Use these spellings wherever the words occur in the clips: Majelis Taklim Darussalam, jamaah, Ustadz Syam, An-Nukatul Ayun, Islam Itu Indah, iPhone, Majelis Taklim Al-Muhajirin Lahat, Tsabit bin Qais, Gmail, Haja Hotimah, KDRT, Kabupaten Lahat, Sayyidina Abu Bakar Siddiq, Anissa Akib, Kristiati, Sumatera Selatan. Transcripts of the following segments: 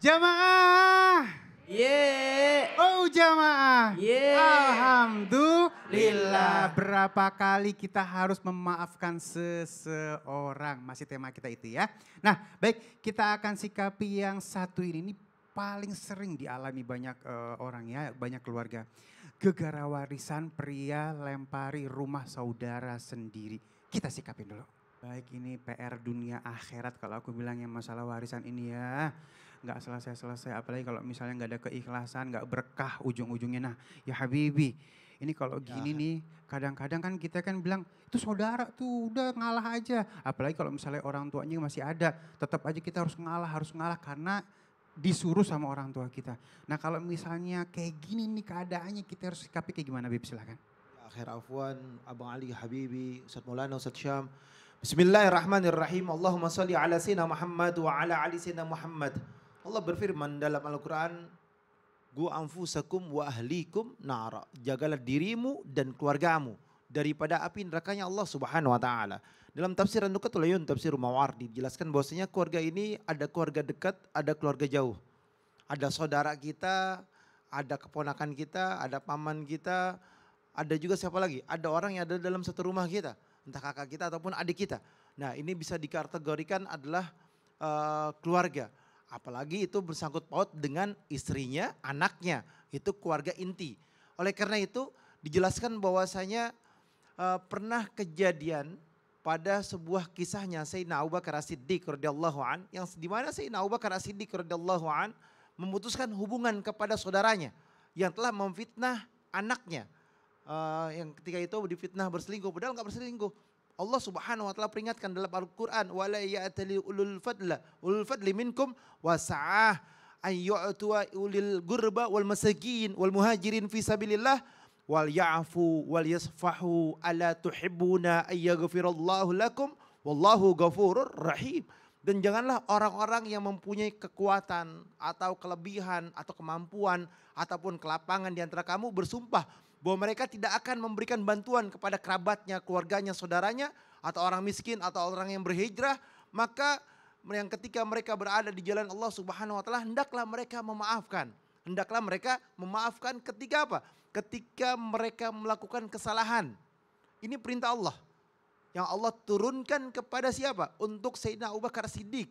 Jamaah. Yeah. Oh jamaah. Yeah. Alhamdulillah. Berapa kali kita harus memaafkan seseorang. Masih tema kita itu ya. Nah baik, kita akan sikapi yang satu ini. Ini paling sering dialami banyak orang ya, banyak keluarga. Gegara warisan pria lempari rumah saudara sendiri. Kita sikapin dulu. Baik, ini PR dunia akhirat kalau aku bilang yang masalah warisan ini ya. Nggak selesai-selesai, apalagi kalau misalnya nggak ada keikhlasan, nggak berkah ujung-ujungnya. Nah ya Habibi, ini kalau gini nih kadang-kadang kan kita kan bilang itu saudara tuh udah ngalah aja. Apalagi kalau misalnya orang tuanya masih ada, tetap aja kita harus ngalah karena disuruh sama orang tua kita. Nah kalau misalnya kayak gini nih keadaannya kita harus sikapi kayak gimana Bib, silahkan. Akhir afwan, Abang Ali Habibi, Ustadz Maulana, Ustadz Syam. Bismillahirrahmanirrahim, Allahumma salli ala Sayyidina Muhammad wa ala ali Sayyidina Muhammad. Allah berfirman dalam Al-Quran, Gu anfusakum wa ahlikum nara. Jagalah dirimu dan keluargamu daripada api nerakanya Allah Subhanahu wa taala. Dalam tafsir An-Nukatul Ayun, tafsir Mawardi, dijelaskan bahwasanya keluarga ini ada keluarga dekat, ada keluarga jauh. Ada saudara kita, ada keponakan kita, ada paman kita, ada juga siapa lagi? Ada orang yang ada dalam satu rumah kita, entah kakak kita ataupun adik kita. Nah, ini bisa dikategorikan adalah keluarga. Apalagi itu bersangkut paut dengan istrinya, anaknya. Itu keluarga inti. Oleh karena itu dijelaskan bahwasanya pernah kejadian pada sebuah kisahnya Sayyidina Abu Bakar Siddiq radhiyallahu an, yang di mana Sayyidina Abu Bakar Siddiq radhiyallahu an memutuskan hubungan kepada saudaranya yang telah memfitnah anaknya. Yang ketika itu difitnah berselingkuh, padahal enggak berselingkuh. Allah Subhanahu wa taala peringatkan dalam Al-Qur'an, wala ya'tali ulul fadli minkum wasa'ah ay yu'tuwa ulil gurba wal masakin wal muhajirin fi sabilillah wal ya'fu wal yasfahu ala tuhibbuna ay yaghfirallahu lakum wallahu ghafurur rahim. Dan janganlah orang-orang yang mempunyai kekuatan atau kelebihan atau kemampuan ataupun kelapangan di antara kamu bersumpah bahwa mereka tidak akan memberikan bantuan kepada kerabatnya, keluarganya, saudaranya, atau orang miskin, atau orang yang berhijrah. Maka yang ketika mereka berada di jalan Allah Subhanahu wa taala, hendaklah mereka memaafkan. Hendaklah mereka memaafkan ketika apa? Ketika mereka melakukan kesalahan. Ini perintah Allah. Yang Allah turunkan kepada siapa? Untuk Sayyidina Abu Bakar Siddiq.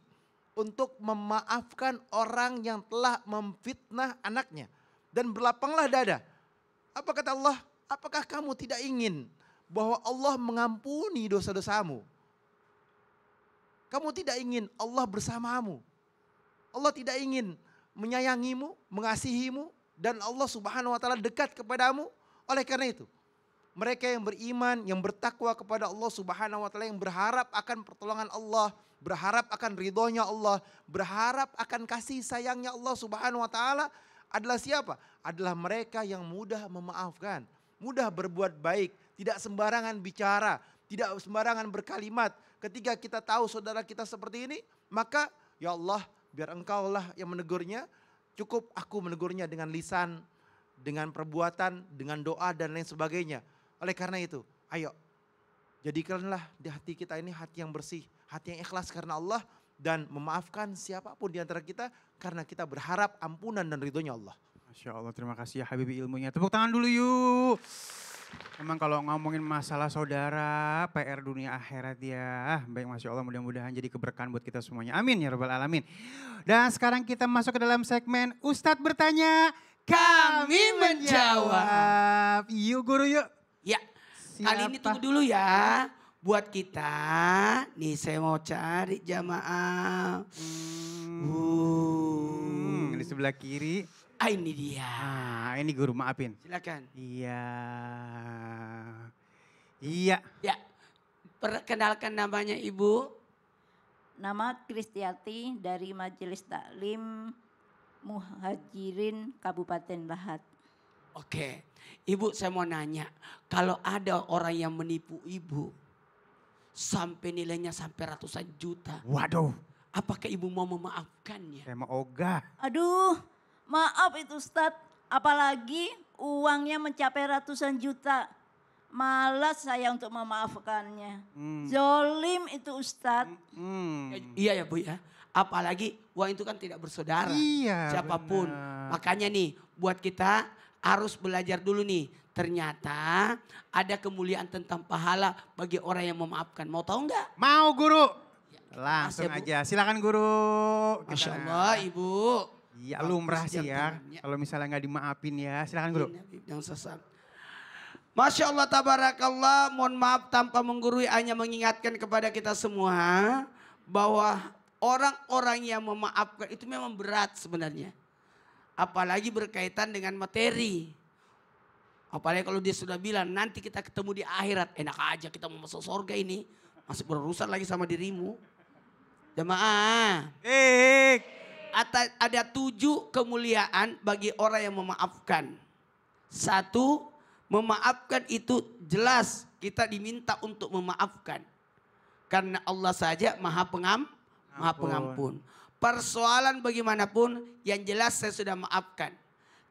Untuk memaafkan orang yang telah memfitnah anaknya. Dan berlapanglah dada. Apa kata Allah? Apakah kamu tidak ingin bahwa Allah mengampuni dosa-dosamu? Kamu tidak ingin Allah bersamamu. Allah tidak ingin menyayangimu, mengasihimu, dan Allah Subhanahu wa taala dekat kepadamu. Oleh karena itu, mereka yang beriman, yang bertakwa kepada Allah Subhanahu wa taala, yang berharap akan pertolongan Allah, berharap akan ridhonya Allah, berharap akan kasih sayangnya Allah Subhanahu wa taala, adalah siapa? Adalah mereka yang mudah memaafkan, mudah berbuat baik, tidak sembarangan bicara, tidak sembarangan berkalimat. Ketika kita tahu saudara kita seperti ini, maka ya Allah biar engkau lah yang menegurnya, cukup aku menegurnya dengan lisan, dengan perbuatan, dengan doa dan lain sebagainya. Oleh karena itu, ayo jadikanlah di hati kita ini hati yang bersih, hati yang ikhlas karena Allah, dan memaafkan siapapun di antara kita karena kita berharap ampunan dan ridhonya Allah. Masya Allah, terima kasih ya Habibi ilmunya. Tepuk tangan dulu yuk. Emang kalau ngomongin masalah saudara, PR dunia akhirat ya. Baik, Masya Allah, mudah-mudahan jadi keberkahan buat kita semuanya. Amin ya Rabbal Alamin. Dan sekarang kita masuk ke dalam segmen Ustadz bertanya, kami menjawab. Yuk guru yuk. Ya, siapa? Kali ini tunggu dulu ya. Buat kita, nih saya mau cari jamaah. Di sebelah kiri. Ah, ini dia. Ah, ini guru, maafin. Silakan. Iya. Iya. Ya. Perkenalkan namanya Ibu. Nama Kristiati dari Majelis Taklim Al-Muhajirin Kabupaten Lahat. Oke. Ibu, saya mau nanya, kalau ada orang yang menipu Ibu sampai nilainya sampai ratusan juta. Waduh. Apakah Ibu mau memaafkannya? Saya mau ogah. Aduh, maaf itu Ustadz. Apalagi uangnya mencapai ratusan juta. malas saya untuk memaafkannya. Zolim itu Ustadz. Iya ya Bu ya. Apalagi uang itu kan tidak bersaudara. Iya, siapapun. Benar. Makanya nih buat kita harus belajar dulu nih. Ternyata ada kemuliaan tentang pahala bagi orang yang memaafkan. Mau tahu nggak? Mau Guru. Ya, langsung aja. Silakan Guru. Masya Allah Ibu. Ya lumrah sih ya. Kalau misalnya nggak dimaafin ya. Silakan Guru. Jangan sesat. Masya Allah tabarakallah, mohon maaf tanpa menggurui, hanya mengingatkan kepada kita semua bahwa orang-orang yang memaafkan itu memang berat sebenarnya. Apalagi berkaitan dengan materi. Apalagi kalau dia sudah bilang nanti kita ketemu di akhirat, enak aja kita mau masuk surga ini. Masih berurusan lagi sama dirimu. Jamaah. Ada 7 kemuliaan bagi orang yang memaafkan. 1. Memaafkan itu jelas kita diminta untuk memaafkan. Karena Allah saja maha pengampun. Persoalan bagaimanapun yang jelas saya sudah maafkan.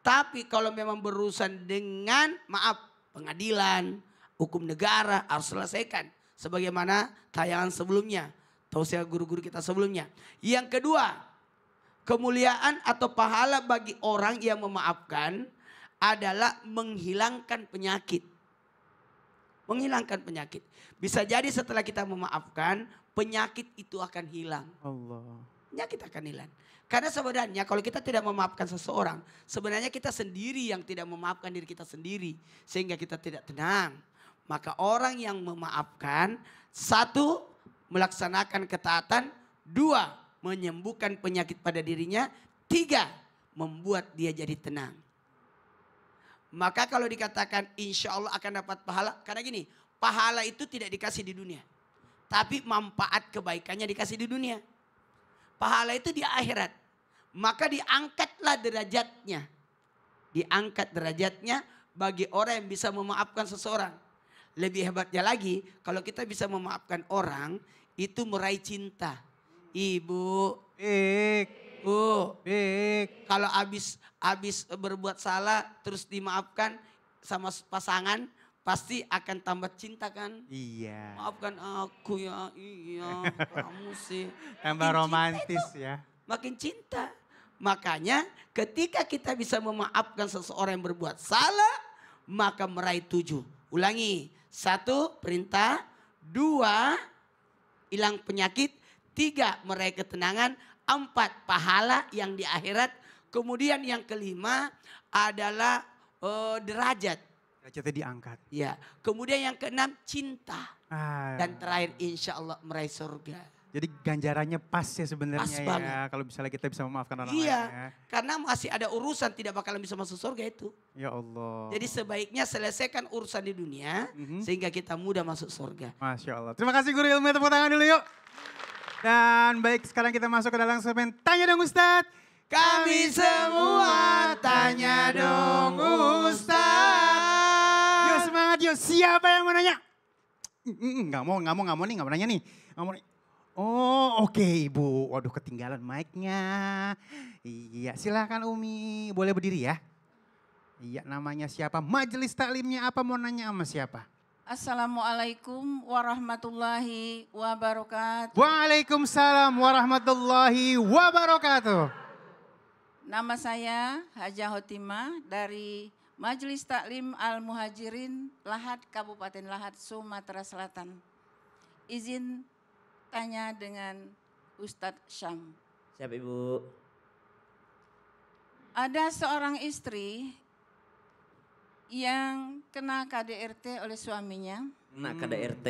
Tapi kalau memang berurusan dengan maaf pengadilan, hukum negara harus selesaikan. Sebagaimana tayangan sebelumnya. Tausiah guru-guru kita sebelumnya. Yang kedua, kemuliaan atau pahala bagi orang yang memaafkan adalah menghilangkan penyakit. Menghilangkan penyakit. Bisa jadi setelah kita memaafkan, penyakit itu akan hilang. Allah. Penyakit akan hilang. Karena sebenarnya kalau kita tidak memaafkan seseorang, sebenarnya kita sendiri yang tidak memaafkan diri kita sendiri. Sehingga kita tidak tenang. Maka orang yang memaafkan, 1. Melaksanakan ketaatan. 2. Menyembuhkan penyakit pada dirinya. 3. Membuat dia jadi tenang. Maka kalau dikatakan insya Allah akan dapat pahala. Karena gini, pahala itu tidak dikasih di dunia. Tapi manfaat kebaikannya dikasih di dunia. Pahala itu di akhirat. Maka diangkatlah derajatnya. Diangkat derajatnya bagi orang yang bisa memaafkan seseorang. Lebih hebatnya lagi, kalau kita bisa memaafkan orang, itu meraih cinta. Ibu. Kalau habis berbuat salah terus dimaafkan sama pasangan pasti akan tambah cinta kan? Iya. Maafkan aku ya, iya kamu sih. Tambah romantis ya. Makin cinta. Makanya ketika kita bisa memaafkan seseorang yang berbuat salah maka meraih 7. Ulangi. 1. Perintah. 2. Hilang penyakit. 3. Meraih ketenangan. 4. Pahala yang di akhirat. Kemudian yang kelima adalah derajat. Derajatnya diangkat. Ya. Kemudian yang keenam cinta. Dan terakhir insya Allah meraih surga. Jadi ganjarannya pas ya sebenarnya ya. Kalau misalnya kita bisa memaafkan orang lain ya. Karena masih ada urusan tidak bakalan bisa masuk surga itu. Ya Allah. Jadi sebaiknya selesaikan urusan di dunia. Sehingga kita mudah masuk surga. Masya Allah. Terima kasih Guru Ilmu. Tepuk tangan dulu yuk. Dan baik sekarang kita masuk ke dalam segmen Tanya Dong Ustadz. Kami semua tanya dong Ustadz. Yuk semangat yuk, siapa yang mau nanya? Gak mau nih, gak mau nanya nih. Oh oke Ibu, waduh ketinggalan mic-nya. Iya silahkan Umi, boleh berdiri ya. Iya namanya siapa, majelis taklimnya apa, mau nanya sama siapa? Assalamualaikum warahmatullahi wabarakatuh. Waalaikumsalam warahmatullahi wabarakatuh. Nama saya Haja Hotimah dari Majelis Taklim Al-Muhajirin Lahat, Kabupaten Lahat, Sumatera Selatan. Izin tanya dengan Ustadz Syam. Siap Ibu. Ada seorang istri yang kena KDRT oleh suaminya. Kena KDRT.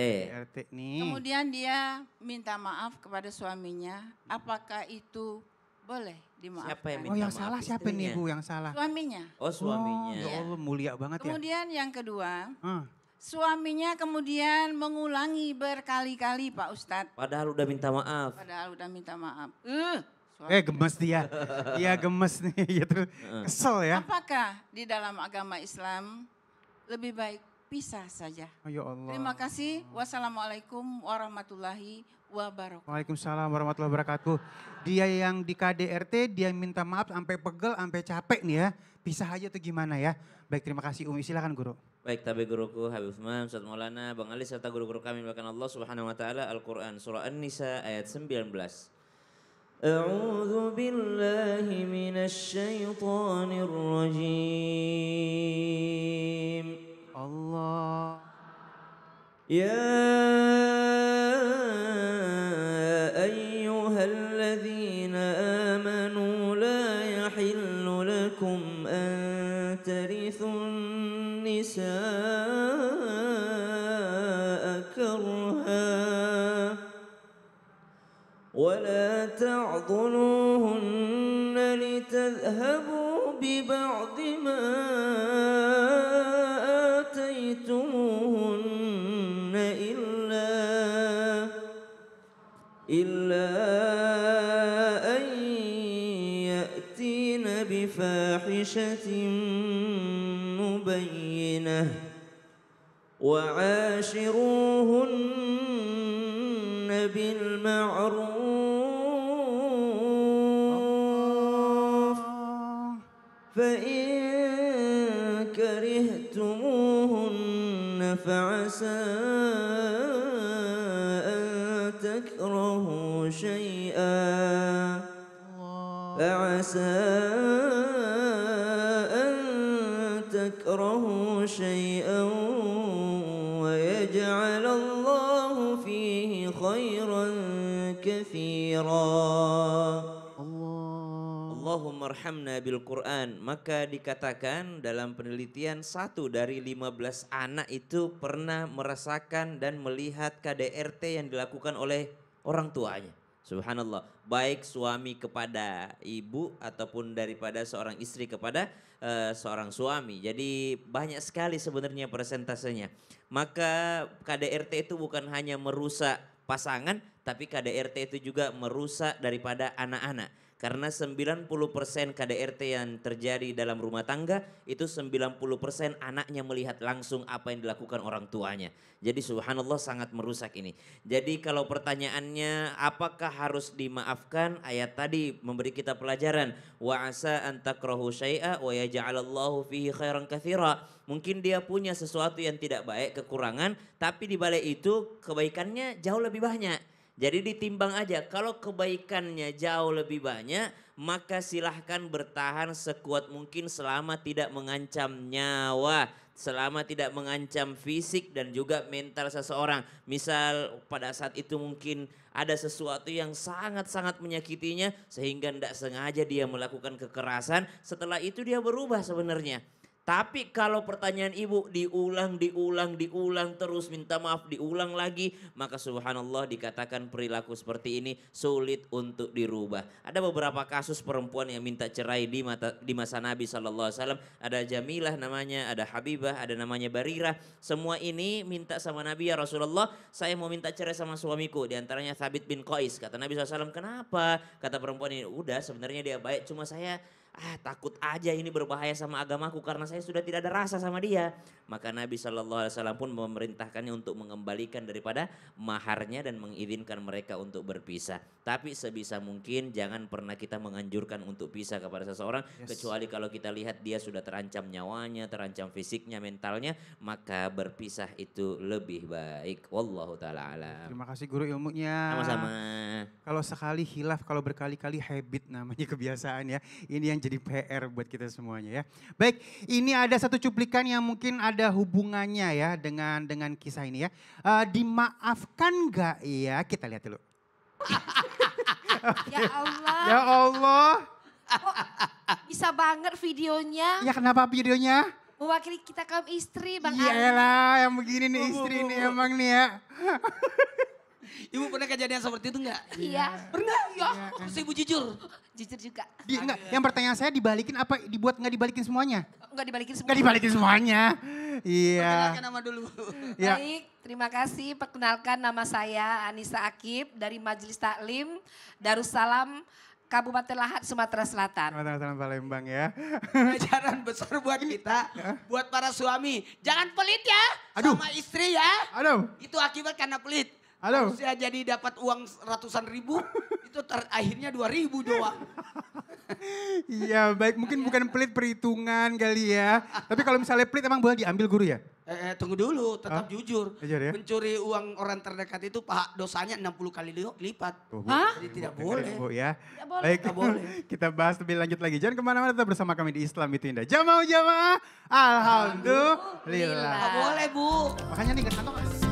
Kemudian dia minta maaf kepada suaminya. Apakah itu boleh dimaafkan? Siapa yang minta maaf? Salah siapa nih Bu yang salah? Suaminya. Oh suaminya. Ya Allah mulia banget ya. Kemudian yang kedua, suaminya kemudian mengulangi berkali-kali Pak Ustadz. Padahal udah minta maaf. Padahal udah minta maaf. Gemes dia, iya gemes nih, terus kesel ya. Apakah di dalam agama Islam lebih baik pisah saja? Oh, ya Allah. Terima kasih, wassalamualaikum warahmatullahi wabarakatuh. Waalaikumsalam warahmatullahi wabarakatuh. Dia yang di KDRT, dia minta maaf sampai pegel, sampai capek nih ya. Pisah aja tuh gimana ya? Baik terima kasih Umi, silakan Guru. Baik tabi guruku Habib Mam, Ustadz Maulana, Bang Ali serta guru-guru kami bahkan Allah Subhanahu wa taala Al-Qur'an surah An-Nisa ayat 19. A'udzu billahi minasy syaithanir rajim. Allah Ya ayyuhalladzina amanu la yahillu lakum an tarithun نساء كرها ولا تعضلوهن لتذهبوا ببعض ما آتيتموهن إلا أن يأتين بفاحشة وعاشروهن بالمعروف فإن كرهتموهن فعسى أن تكرهوا شيئا فعسى شيئا ويجعل الله فيه خيرا كثيرا Allahumma arhamna bil Quran. Maka dikatakan dalam penelitian 1 dari 15 anak itu pernah merasakan dan melihat KDRT yang dilakukan oleh orang tuanya. Subhanallah, baik suami kepada ibu ataupun daripada seorang istri kepada seorang suami. Jadi banyak sekali sebenarnya persentasenya. Maka KDRT itu bukan hanya merusak pasangan, tapi KDRT itu juga merusak daripada anak-anak. Karena 90% KDRT yang terjadi dalam rumah tangga itu 90% anaknya melihat langsung apa yang dilakukan orang tuanya. Jadi subhanallah sangat merusak ini. Jadi kalau pertanyaannya apakah harus dimaafkan, ayat tadi memberi kita pelajaran. Wa asa an takrahu syai'a wa yaj'alallahu fihi khairan katsira. Mungkin dia punya sesuatu yang tidak baik, kekurangan, tapi di balik itu kebaikannya jauh lebih banyak. Jadi ditimbang aja, kalau kebaikannya jauh lebih banyak, maka silahkan bertahan sekuat mungkin selama tidak mengancam nyawa, selama tidak mengancam fisik dan juga mental seseorang. Misal pada saat itu mungkin ada sesuatu yang sangat-sangat menyakitinya sehingga tidak sengaja dia melakukan kekerasan, setelah itu dia berubah sebenarnya. Tapi kalau pertanyaan ibu diulang terus, minta maaf diulang lagi, maka subhanallah dikatakan perilaku seperti ini sulit untuk dirubah. Ada beberapa kasus perempuan yang minta cerai di masa Nabi SAW. Ada Jamilah namanya, ada Habibah, ada namanya Barirah. Semua ini minta sama Nabi, ya Rasulullah, saya mau minta cerai sama suamiku. Di antaranya Tsabit bin Qais. Kata Nabi SAW, kenapa? Kata perempuan ini, udah sebenarnya dia baik, cuma saya takut aja ini berbahaya sama agamaku karena saya sudah tidak ada rasa sama dia. Maka Nabi SAW pun memerintahkannya untuk mengembalikan daripada maharnya dan mengizinkan mereka untuk berpisah. Tapi sebisa mungkin jangan pernah kita menganjurkan untuk pisah kepada seseorang. Yes. Kecuali kalau kita lihat dia sudah terancam nyawanya, terancam fisiknya, mentalnya. Maka berpisah itu lebih baik. Wallahu ta'ala alam. Terima kasih guru ilmunya. Sama-sama. Kalau sekali hilaf, kalau berkali-kali habit namanya, kebiasaan ya. Ini yang jadi PR buat kita semuanya ya. Baik, ini ada satu cuplikan yang mungkin ada hubungannya ya dengan kisah ini ya. Dimaafkan gak ya? Kita lihat dulu. Okay. Ya Allah. Ya Allah. Oh, bisa banget videonya. Ya kenapa videonya? Mewakili kita kaum istri Bang. Iyalah, yang begini nih istri nih emang nih ya. Ibu pernah kejadian seperti itu enggak? Iya. Pernah? Ya. Terus ibu jujur? Jujur juga. Enggak, yang pertanyaan saya dibalikin apa dibuat enggak dibalikin semuanya? Enggak dibalikin semuanya. Enggak dibalikin semuanya. Iya. Perkenalkan nama dulu. Ya. Baik, terima kasih. Perkenalkan nama saya Anissa Akib dari Majelis Taklim Darussalam Kabupaten Lahat, Sumatera Selatan. Sumatera Selatan Palembang ya. Pelajaran besar buat kita, buat para suami. Jangan pelit ya sama istri ya. Aduh. Itu akibat karena pelit. Halo. Saya jadi dapat uang ratusan ribu, itu akhirnya 2.000 doang. Iya baik, mungkin bukan pelit perhitungan kali ya. Tapi kalau misalnya pelit emang boleh diambil guru ya? Tunggu dulu, tetap jujur. Ya? Mencuri uang orang terdekat itu dosanya 60 kali lipat. Jadi tidak boleh. Bu, ya. Tidak boleh. Baik, boleh. Kita bahas lebih lanjut lagi. Jangan kemana-mana, tetap bersama kami di Islam Itu Indah. Jamaah, jamaah. Alhamdulillah. Tidak boleh, Bu. Makanya nih, gak santai.